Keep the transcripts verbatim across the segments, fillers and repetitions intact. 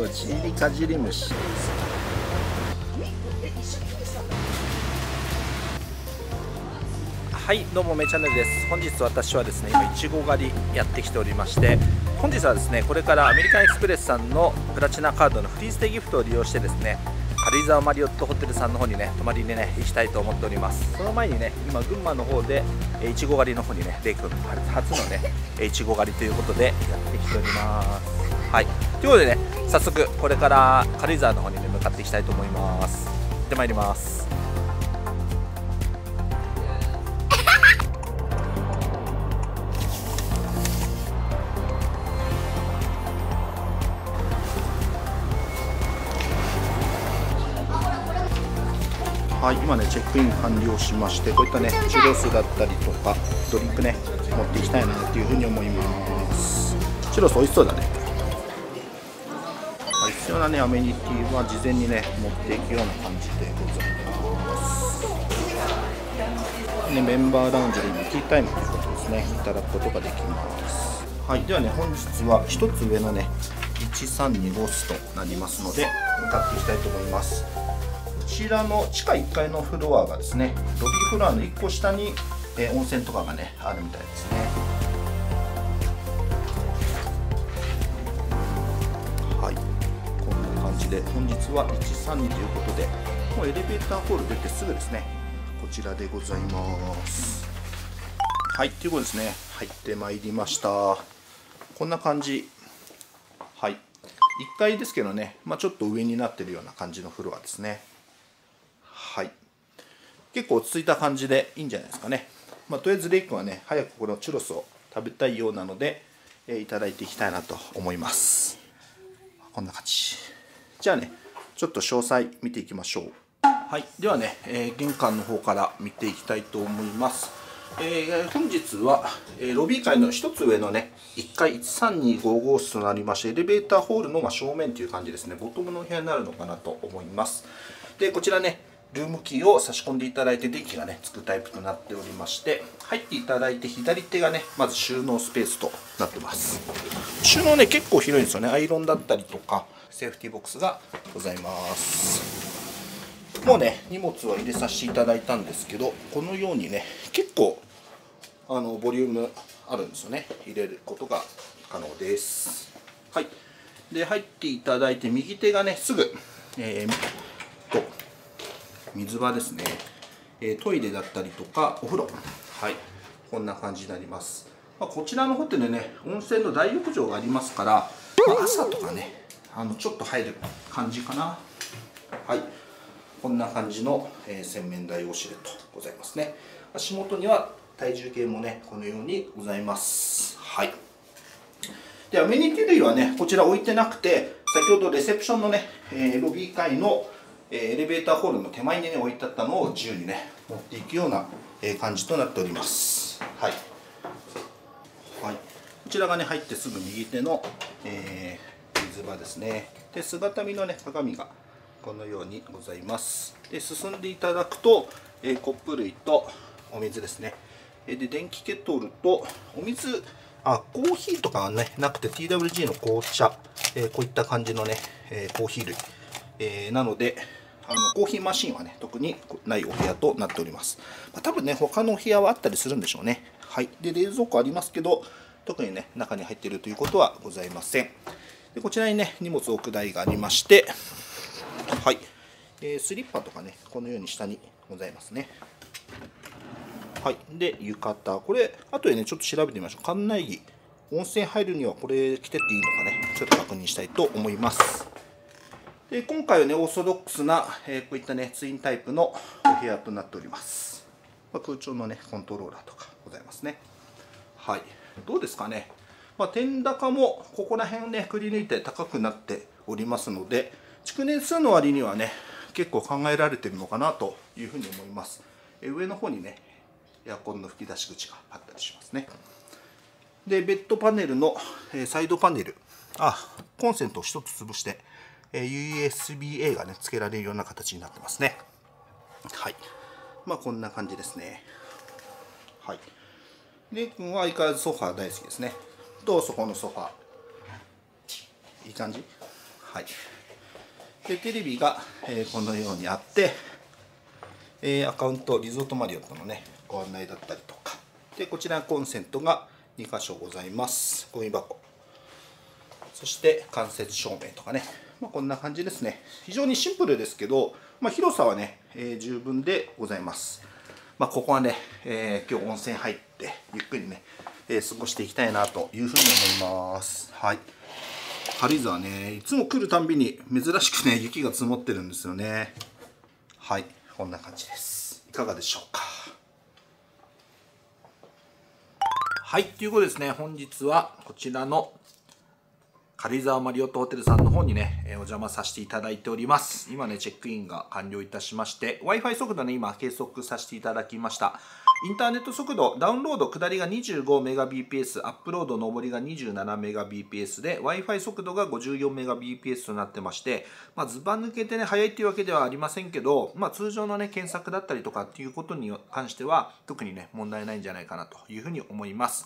これチビカジリムシ。はいどうもめチャンネルです。本日私はですね今いちご狩りやってきておりまして、本日はですねこれからアメリカンエクスプレスさんのプラチナカードのフリーステギフトを利用してですね軽井沢マリオットホテルさんの方にね泊まりにね行きたいと思っております。その前にね今群馬の方でいちご狩りの方にねレイ君初のねいちご狩りということでやってきております。はいということでね早速これから軽井沢の方にね向かっていきたいと思います。行ってまいります。はい、今ねチェックイン完了しまして、こういったねチュロスだったりとかドリンクね持っていきたいなっていうふうに思います。チュロス美味しそうだね。はい、必要なねアメニティは事前にね持っていくような感じでございます。ね、メンバーラウンジでティータイムということですね、いただくことができます。はいではね本日はひとつ上のねいちさんに号室となりますので向かっていきたいと思います。こちらの地下いっかいのフロアがですねロビーフロアのいっこ下に、えー、温泉とかがねあるみたいですね。はいこんな感じで本日はひゃくさんにということで、もうエレベーターホール出てすぐですねこちらでございます。はいということですね、入ってまいりました。こんな感じ。はいいっかいですけどね、まあ、ちょっと上になってるような感じのフロアですね。はい、結構落ち着いた感じでいいんじゃないですかね。まあ、とりあえずレイ君はね早くこのチュロスを食べたいようなので、えー、いただいていきたいなと思います。こんな感じ。じゃあねちょっと詳細見ていきましょう。はいではね、えー、玄関の方から見ていきたいと思います。えー、本日は、えー、ロビー階のひとつ上のねいっかいいちさんにご号室となりまして、エレベーターホールの正面という感じですね、ボトムのお部屋になるのかなと思います。でこちらねルームキーを差し込んでいただいて電気がねつくタイプとなっておりまして、入っていただいて左手がねまず収納スペースとなってます。収納ね結構広いんですよね。アイロンだったりとかセーフティーボックスがございます。もうね荷物は入れさせていただいたんですけど、このようにね結構あのボリュームあるんですよね。入れることが可能です。はいで入っていただいて右手がねすぐえーっと水場ですね、えー、トイレだったりとかお風呂、はいこんな感じになります。まあ、こちらのホテルね温泉の大浴場がありますから、まあ、朝とかねあのちょっと入る感じかな。はいこんな感じの、えー、洗面台ウォシュレットございますね。足元には体重計もねこのようにございます。はいでアメニティ類はねこちら置いてなくて、先ほどレセプションのね、えー、ロビー階のエレベーターホールの手前に、ね、置いてあったのを自由にね持っていくような感じとなっております。はい、はい、こちらがね入ってすぐ右手の、えー、水場ですね。で姿見のね鏡がこのようにございます。で進んでいただくと、えー、コップ類とお水ですね。で電気ケトルとお水、あコーヒーとかはねなくて ティーダブリュージー の紅茶、えー、こういった感じのね、えー、コーヒー類、えー、なのであのコーヒーマシンはね特にないお部屋となっております。まあ、多分ね他のお部屋はあったりするんでしょうね。はいで冷蔵庫ありますけど特にね中に入っているということはございません。でこちらにね荷物置く台がありまして、はい、えー、スリッパとかねこのように下にございますね。はいで浴衣、これあとでねちょっと調べてみましょう。館内着温泉入るにはこれ着てっていいのかねちょっと確認したいと思います。で今回はねオーソドックスな、えー、こういったねツインタイプのお部屋となっております。まあ、空調のねコントローラーとかございますね。はいどうですかね、まあ、天高もここら辺ねくり抜いて高くなっておりますので、築年数の割にはね結構考えられてるのかなというふうに思います。え上の方にねエアコンの吹き出し口があったりしますね。でベッドパネルの、えー、サイドパネル、あコンセントをひとつ潰してユーエスビーエー がねつけられるような形になってますね。はいまあこんな感じですね。はいレイ君は相変わらずソファー大好きですね。どうそこのソファーいい感じ。はい、でテレビが、えー、このようにあって、えー、アカウントリゾートマリオットのねご案内だったりとかで、こちらコンセントがに箇所ございます。ゴミ箱、そして間接照明とかね、まあ、こんな感じですね。非常にシンプルですけど、まあ、広さはね、えー、十分でございます。まあ、ここはね、えー、今日温泉入ってゆっくりね、えー、過ごしていきたいなというふうに思います。はい、軽井沢ね、いつも来るたんびに珍しくね雪が積もってるんですよね。はい、こんな感じです。いかがでしょうか。はい、ということですね、本日はこちらの軽井沢マリオットホテルさんの方にね、お邪魔させていただいております。今ね、チェックインが完了いたしまして、Wi-Fi 速度ね、今計測させていただきました。インターネット速度、ダウンロード下りが にじゅうごメガビーピーエス、アップロード上りが にじゅうななメガビーピーエス で、Wi-Fi 速度が ごじゅうよんメガビーピーエス となってまして、まあ、ずば抜けてね、速いっていうわけではありませんけど、まあ、通常のね、検索だったりとかっていうことに関しては、特にね、問題ないんじゃないかなというふうに思います。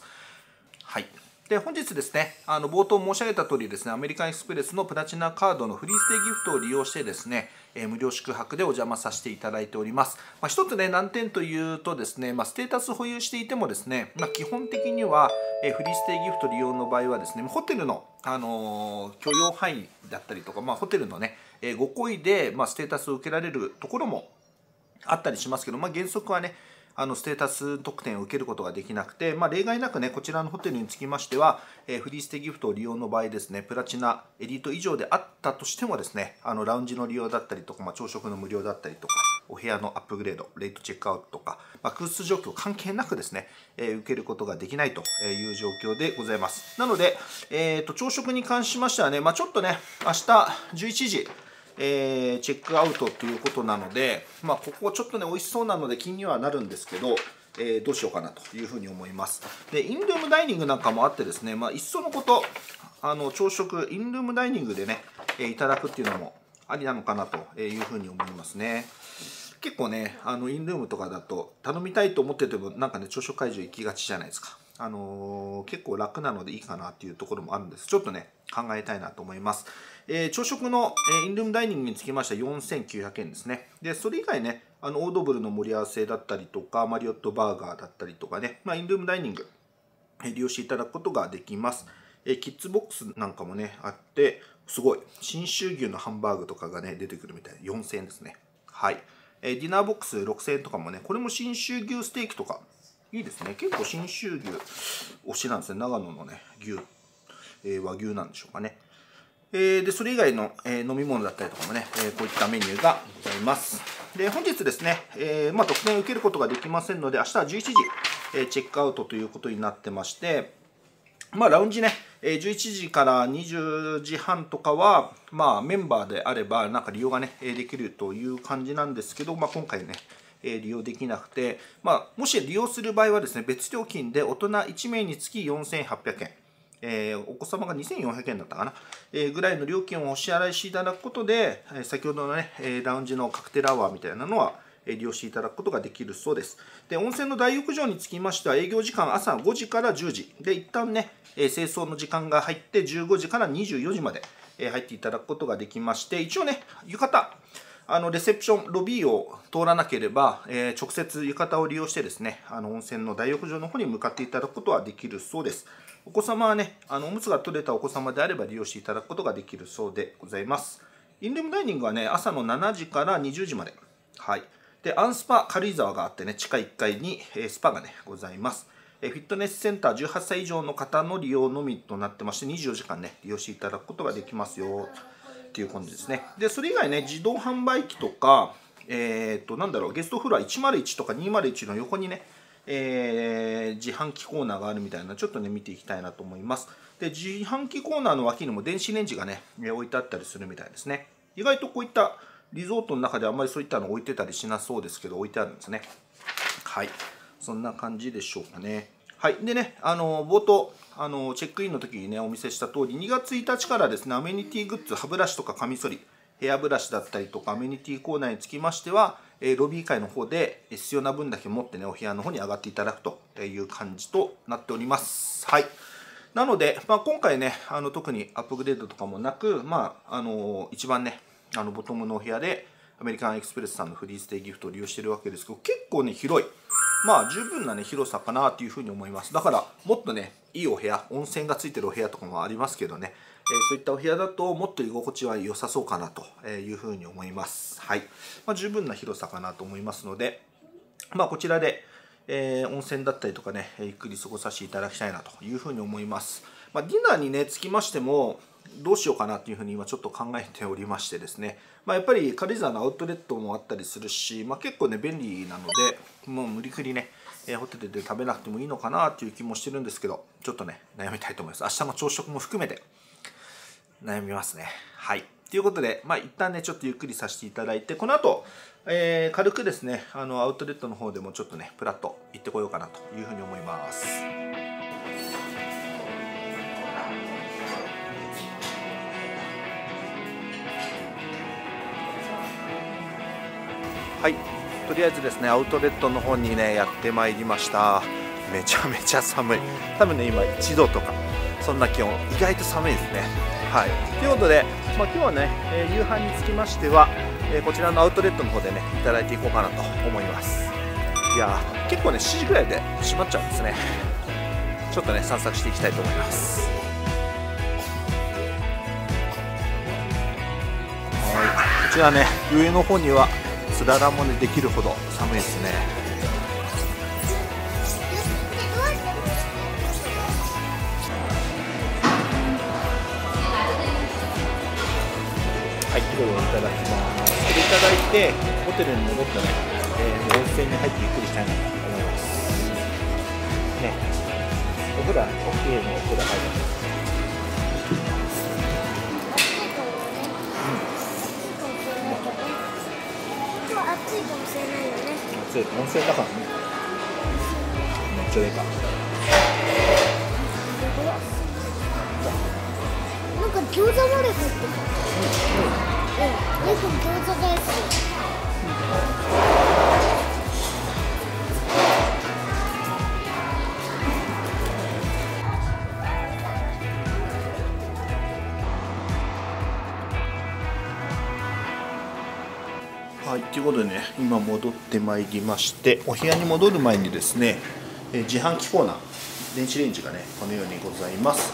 はい。で本日ですね、あの冒頭申し上げた通りですね、アメリカンエクスプレスのプラチナカードのフリーステイギフトを利用してですね、えー、無料宿泊でお邪魔させていただいております。まあ、一つね、難点というとですね、まあ、ステータス保有していてもですね、まあ、基本的には、えー、フリーステイギフト利用の場合はですね、ホテルの、あのー、許容範囲だったりとか、まあ、ホテルのね、えー、ご厚意で、まあ、ステータスを受けられるところもあったりしますけど、まあ、原則はね、あのステータス特典を受けることができなくて、まあ、例外なくね、こちらのホテルにつきましては、えー、フリーステイギフトを利用の場合ですね、プラチナエリート以上であったとしてもですね、あのラウンジの利用だったりとか、まあ、朝食の無料だったりとか、お部屋のアップグレード、レイトチェックアウトとか、まあ、空室状況関係なくですね、えー、受けることができないという状況でございます。なので、えーと、朝食に関しましてはね、まあ、ちょっとね、明日じゅういちじ、えー、チェックアウトということなので、まあ、ここちょっとね美味しそうなので気にはなるんですけど、えー、どうしようかなというふうに思います。でインルームダイニングなんかもあってですね、まあ、いっそのことあの朝食インルームダイニングでね、えー、いただくっていうのもありなのかなというふうに思いますね。結構ねあのインルームとかだと頼みたいと思っててもなんかね朝食会場行きがちじゃないですか。あのー、結構楽なのでいいかなっていうところもあるんです。ちょっとね考えたいなと思います。えー、朝食の、えー、インルームダイニングにつきましてはよんせんきゅうひゃくえんですね。でそれ以外ねあのオードブルの盛り合わせだったりとかマリオットバーガーだったりとかね、まあ、インルームダイニング、えー、利用していただくことができます。えー、キッズボックスなんかもねあってすごい信州牛のハンバーグとかがね出てくるみたいでよんせんえんですね。はい、えー、ディナーボックスろくせんえんとかもね、これも信州牛ステーキとかいいですね。結構信州牛推しなんですね。長野のね牛、えー、和牛なんでしょうかね。えー、でそれ以外の、えー、飲み物だったりとかもね、えー、こういったメニューがございます。で本日ですね、えーまあ、特典を受けることができませんので明日はじゅういちじ、えー、チェックアウトということになってまして、まあ、ラウンジね、えー、じゅういちじからにじゅうじはんとかは、まあ、メンバーであればなんか利用がねできるという感じなんですけど、まあ、今回ね利用できなくて、まあ、もし利用する場合はですね別料金で大人いちめいにつきよんせんはっぴゃくえん、えー、お子様がにせんよんひゃくえんだったかな、えー、ぐらいの料金をお支払いしていただくことで先ほどのねラウンジのカクテルアワーみたいなのは利用していただくことができるそうです。で温泉の大浴場につきましては営業時間朝ごじからじゅうじで一旦ね清掃の時間が入ってじゅうごじからにじゅうよじまで入っていただくことができまして、一応ね浴衣あのレセプションロビーを通らなければ、えー、直接浴衣を利用してですねあの温泉の大浴場の方に向かっていただくことはできるそうです。お子様はねあのおむつが取れたお子様であれば利用していただくことができるそうでございます。インルームダイニングはね朝のしちじからにじゅうじまで、はい、でアンスパ軽井沢があってね地下いっかいに、えー、スパがねございます。えー、フィットネスセンターじゅうはっさい以上の方の利用のみとなってましてにじゅうよじかんね利用していただくことができますよっていう感じですね。でそれ以外ね自動販売機とか、えー、となんだろうゲストフロアいちまるいちとかにひゃくいちの横にね、えー、自販機コーナーがあるみたいな、ちょっとね見ていきたいなと思います。で自販機コーナーの脇にも電子レンジがね置いてあったりするみたいですね。意外とこういったリゾートの中であんまりそういったの置いてたりしなそうですけど置いてあるんですね。はい、そんな感じでしょうかね。はい、でね、あの冒頭あのチェックインの時にねお見せした通りにがつついたちからですねアメニティグッズ、歯ブラシとかカミソリ、ヘアブラシだったりとかアメニティコーナーにつきましては、えー、ロビー界の方で必要な分だけ持ってねお部屋の方に上がっていただくという感じとなっております。はい、なので、まあ、今回ね、あの特にアップグレードとかもなく、まあ、あの一番ね、あのボトムのお部屋でアメリカンエクスプレスさんのフリーステイギフトを利用してるわけですけど、結構ね広い、まあ十分なね広さかなというふうに思います。だからもっとねいいお部屋、温泉がついてるお部屋とかもありますけどね、えー、そういったお部屋だともっと居心地は良さそうかなというふうに思います。はい、まあ、十分な広さかなと思いますので、まあ、こちらでえー、温泉だったりとかね、ゆっくり過ごさせていただきたいなというふうに思います。まあ、ディナーにね、つきましても、どうしようかなというふうに今ちょっと考えておりましてですね、まあ、やっぱり軽井沢のアウトレットもあったりするし、まあ、結構ね、便利なので、もう無理くりね、えー、ホテルで食べなくてもいいのかなという気もしてるんですけど、ちょっとね、悩みたいと思います。明日の朝食も含めて悩みますね。はい。ということで、まあ、一旦ね、ちょっとゆっくりさせていただいて、この後、えー、軽くですね、あのアウトレットの方でもちょっとね、プラッと行ってこようかなというふうに思います。はい、とりあえずですね、アウトレットの方にね、やってまいりました。めちゃめちゃ寒い。多分ね、今いちどとか、そんな気温、意外と寒いですね。はい、ということで、まあ、今日はね、えー、夕飯につきましては、えー、こちらのアウトレットの方でね、いただいていこうかなと思います。いやー、結構ね、しちじぐらいで閉まっちゃうんですね。ちょっとね、散策していきたいと思います。はい、こちらね、上の方にはつららもね、できるほど寒いですね。はい、これをいただきます。それいただいて、ホテルに戻ってね、えー、温泉に入ってゆっくりしたいなと思います。ね、お風呂、おきれいのお風呂入ります。今日暑いかもしれないよね。暑い、温泉だからね。めっちゃいいか。なんか餃子まで入ってた。うん、うん、よく餃子です。うん、はい、ということでね、今戻ってまいりまして、お部屋に戻る前にですね、えー、自販機コーナー、電子レンジがねこのようにございます。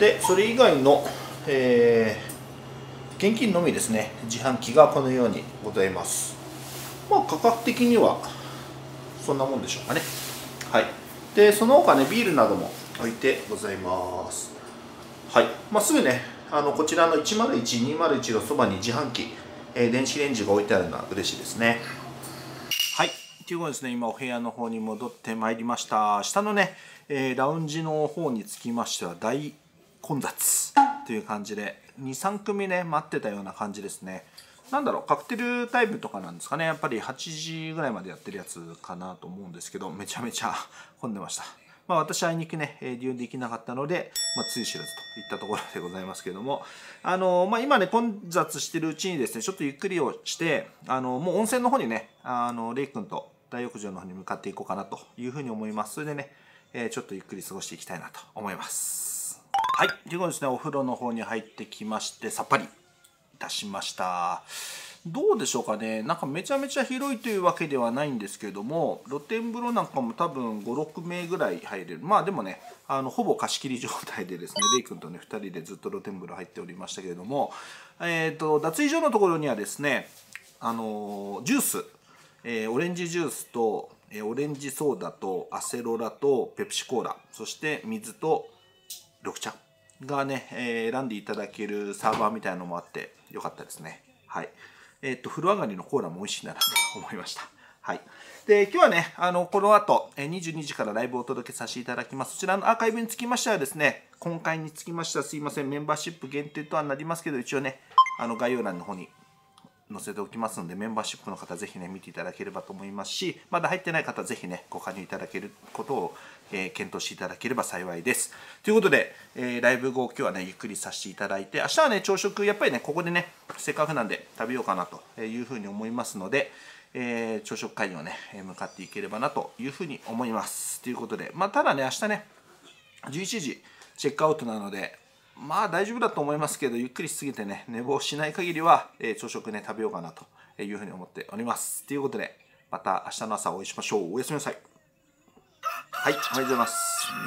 でそれ以外の、えー現金のみですね、自販機がこのようにございます。まあ価格的にはそんなもんでしょうかね。はい、でその他ね、ビールなども置いてございます。はい、まあ、すぐね、あのこちらのいちまるいち、にまるいちのそばに自販機、えー、電子レンジが置いてあるのは嬉しいですね。はい、ということですね、今お部屋の方に戻ってまいりました。下のね、えー、ラウンジの方につきましては大混雑という感じで、にさんくみね待ってたような感じですね。なんだろう、カクテルタイムとかなんですかね、やっぱりはちじぐらいまでやってるやつかなと思うんですけど、めちゃめちゃ混んでました。まあ私あいにくね利用できなかったので、まあ、つゆ知らずといったところでございますけども、あのまあ、今ね混雑してるうちにですね、ちょっとゆっくりをして、あのもう温泉の方にね、あのレイ君と大浴場の方に向かっていこうかなというふうに思います。それでね、えー、ちょっとゆっくり過ごしていきたいなと思います。はい、ということですね、お風呂の方に入ってきまして、さっぱりいたしました。どうでしょうかね、なんかめちゃめちゃ広いというわけではないんですけれども、露天風呂なんかも多分ご、ろくめいぐらい入れる。まあでもね、あのほぼ貸し切り状態でですね、レイ君とねふたりでずっと露天風呂入っておりましたけれども、えーと、脱衣所のところにはですね、あのジュース、えー、オレンジジュースと、えー、オレンジソーダとアセロラとペプシコーラ、そして水と緑茶がね、えー、選んでいただけるサーバーみたいなのもあってよかったですね。はい、えー、っと風呂上がりのコーラも美味しいなと思いました。はい、で今日はね、あのこの後にじゅうにじからライブをお届けさせていただきます。そちらのアーカイブにつきましてはですね、今回につきましてはすいません、メンバーシップ限定とはなりますけど、一応ね、あの概要欄の方に載せておきますので、メンバーシップの方ぜひね見ていただければと思いますし、まだ入ってない方ぜひねご加入いただけることを、えー、検討していただければ幸いです。ということで、えー、ライブ後今日はねゆっくりさせていただいて、明日はね朝食やっぱりねここでねせっかくなんで食べようかなというふうに思いますので、えー、朝食会にはね向かっていければなというふうに思います。ということで、まあ、ただね明日ねじゅういちじチェックアウトなので、まあ大丈夫だと思いますけど、ゆっくりしすぎてね、寝坊しない限りは、えー、朝食ね、食べようかなというふうに思っております。ということで、また明日の朝お会いしましょう。おやすみなさい。はい、おはようございます。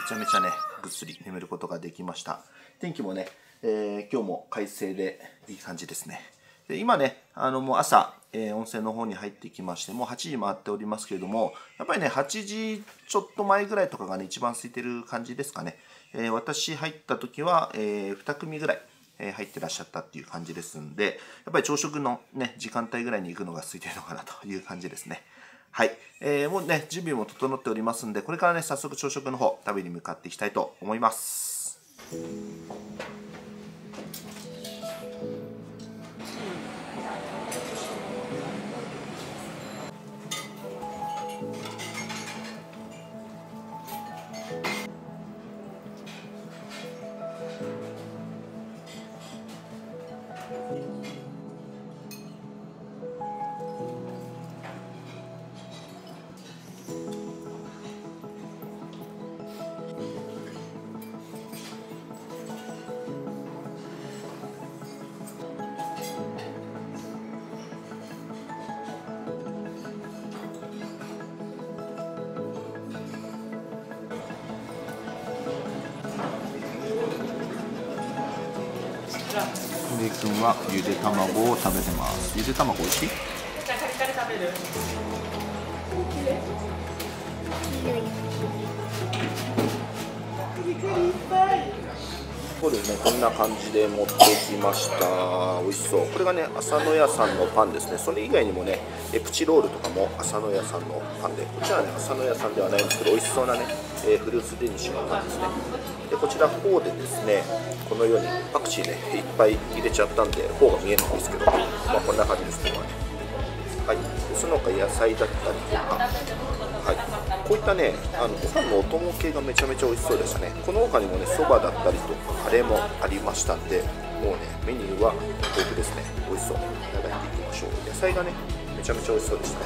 めちゃめちゃね、ぐっすり眠ることができました。天気もね、えー、今日も快晴でいい感じですね。で今ね、あのもう朝、えー、温泉の方に入ってきまして、もうはちじ回っておりますけれども、やっぱりね、はちじちょっと前ぐらいとかがね、一番空いてる感じですかね。えー、私入った時は、えー、にくみぐらい、えー、入ってらっしゃったっていう感じですんで、やっぱり朝食のね、時間帯ぐらいに行くのが空いてるのかなという感じですね。はい。えー、もうね、準備も整っておりますんで、これからね、早速朝食の方、食べに向かっていきたいと思います。ゆでくんはゆで卵を食べてます。ゆで卵美味しい？そうですね、こんな感じで持ってきました。美味しそう。これがね、浅野屋さんのパンですね。それ以外にもね、プチロールとかも浅野屋さんのパンで、こちらはね、浅野屋さんではないんですけど、美味しそうなね、フルーツデニッシュのパンですね。で、こちらフォーでですね、このようにパクチーね、いっぱい入れちゃったんで、フォーが見えないんですけど、まあ、こんな感じですね。はい、その他野菜だったりとか、はい、こういったね、あのご飯のお供系がめちゃめちゃ美味しそうでしたね。この他にもね、そばだったりとか、カレーもありましたんで、もうね、メニューは豊富ですね。美味しそう。いただいていきましょう。野菜がね、めちゃめちゃ美味しそうでしたね。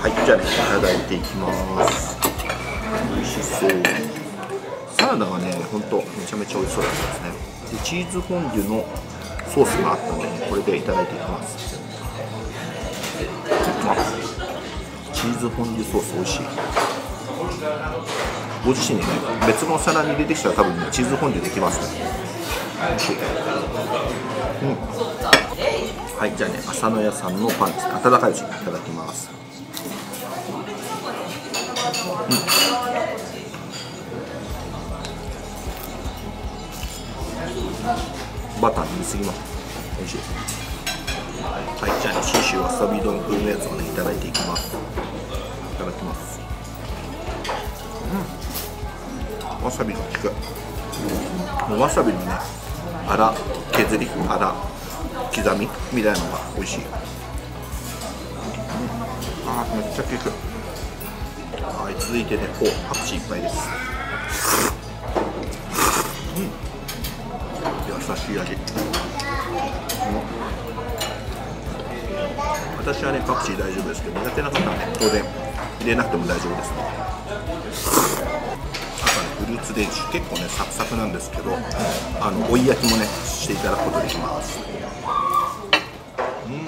はい、はい、じゃあね、いただいていきます。美味しそう。サラダがね、ほんとめちゃめちゃ美味しそうだったですね。で、チーズフォンデュのソースがあったので、ね、これでいただいていきます。チーズフォンデュソース美味しい。ご自身でね、別のお皿に入れてきたら多分、ね、チーズフォンデュできますね。うん。はい、じゃあね、浅野屋さんのパンです。温かいうちにいただきます。うん。バター塗りすぎます。美味しいですね。はい、じゃあ、信州わさび丼風のやつをね、いただいていきます。いただきます。うん。わさびが効く。うん、わさびのね、あら、削り、あら、刻みみたいなのが美味しい。うん、ああ、めっちゃ効く。はい、続いてね、こう、パクチーいっぱいです。うん。優しい味。私はね、パクチー大丈夫ですけど、苦手な方はね、当然入れなくても大丈夫ですね。あとね、フルーツデニッシュ、結構ね、サクサクなんですけど、あの追い焼きもね、していただくことできます。うん、うん、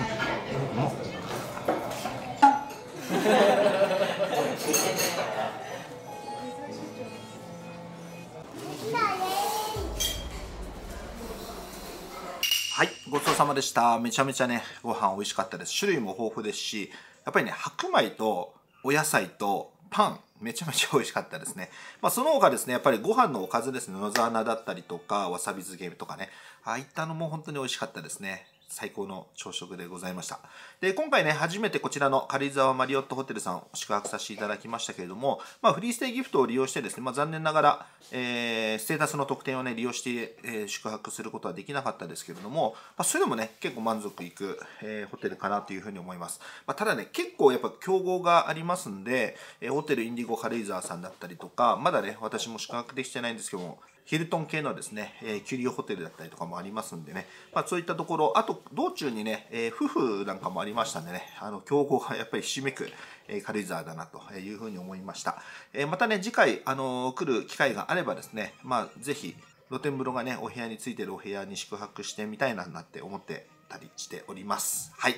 はい、ごちそうさまでした。めちゃめちゃね、ご飯美味しかったです。種類も豊富ですし、やっぱりね、白米とお野菜とパン、めちゃめちゃ美味しかったですね。まあ、その他ですね、やっぱりご飯のおかずですね、野沢菜だったりとか、わさび漬けとかね、ああいったのも本当に美味しかったですね。最高の朝食でございました。で、今回ね、初めてこちらの軽井沢マリオットホテルさん、宿泊させていただきましたけれども、まあ、フリーステイギフトを利用してですね、まあ、残念ながら、えー、ステータスの特典をね、利用して、えー、宿泊することはできなかったですけれども、まあ、それでもね、結構満足いく、えー、ホテルかなというふうに思います。まあ、ただね、結構やっぱ競合がありますんで、えー、ホテルインディゴ軽井沢さんだったりとか、まだね、私も宿泊できてないんですけども、ヒルトン系のですね、えー、キュリオホテルだったりとかもありますんでね、まあ、そういったところ、あとの道中にね、えー、夫婦なんかもありましたんでね、あの競合がやっぱりひしめく、えー、軽井沢だなというふうに思いました。えー、またね、次回、あのー、来る機会があればですね、まあ、ぜひ露天風呂がね、お部屋についてるお部屋に宿泊してみたいななんて思ってたりしております。はい。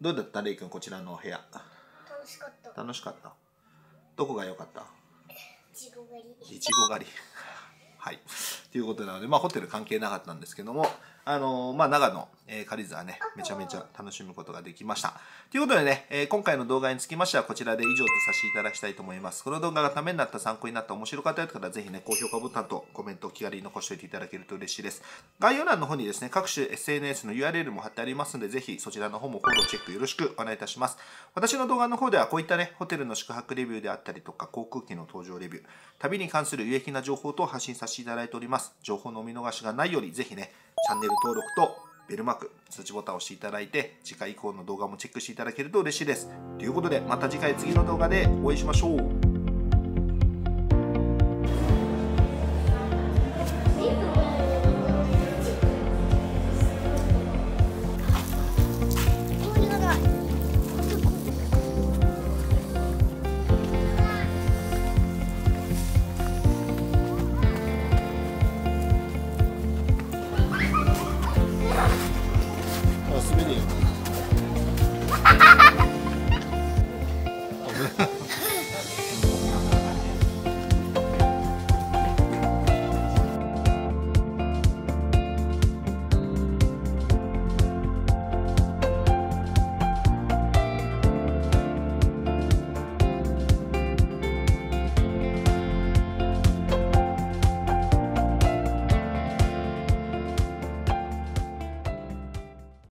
どうだったレイ君、こちらのお部屋。楽しかった。楽しかった。どこが良かった？いちご狩り。いちご狩り。はい。ということなので、まあ、ホテル関係なかったんですけども、あのー、まあ、長野、えー、軽井沢ね、めちゃめちゃ楽しむことができました。ということでね、えー、今回の動画につきましては、こちらで以上とさせていただきたいと思います。この動画がためになった、参考になった、面白かったよという方は、ぜひね、高評価ボタンとコメントを気軽に残しておいていただけると嬉しいです。概要欄の方にですね、各種 エスエヌエス の ユーアールエル も貼ってありますので、ぜひそちらの方もフォローチェックよろしくお願いいたします。私の動画の方では、こういったね、ホテルの宿泊レビューであったりとか、航空機の搭乗レビュー、旅に関する有益な情報等を発信させていただいております。情報のお見逃しがないより、ぜひね、チャンネル登録とベルマーク、通知ボタンを押していただいて、次回以降の動画もチェックしていただけると嬉しいです。ということで、また次回次の動画でお会いしましょう。